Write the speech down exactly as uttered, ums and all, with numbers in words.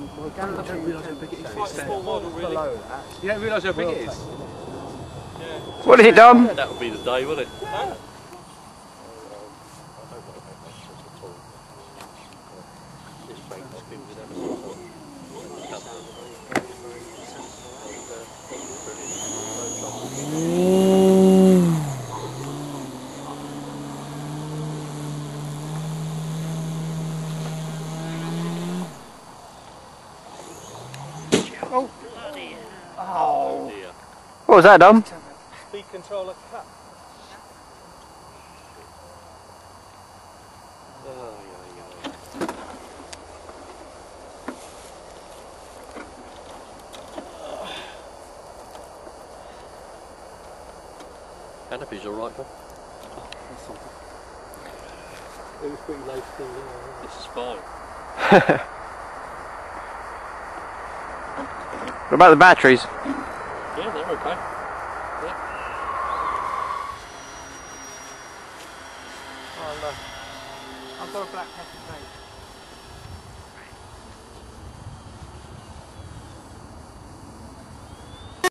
Well, Gary, you don't realise how big it is. It's quite a small model, really. You don't realise how big it is. What is it, Dom? That would be the day, wouldn't it? Yeah. Oh. Oh. What was that, Dom? Speed controller cut. Oh, yeah, yeah. Canopy's alright, Dom. Oh, that's something. It was pretty low still, wasn't it? This is fine. What about the batteries? Yeah, they're okay. Yeah. Oh, look. I've got a black pepper plate.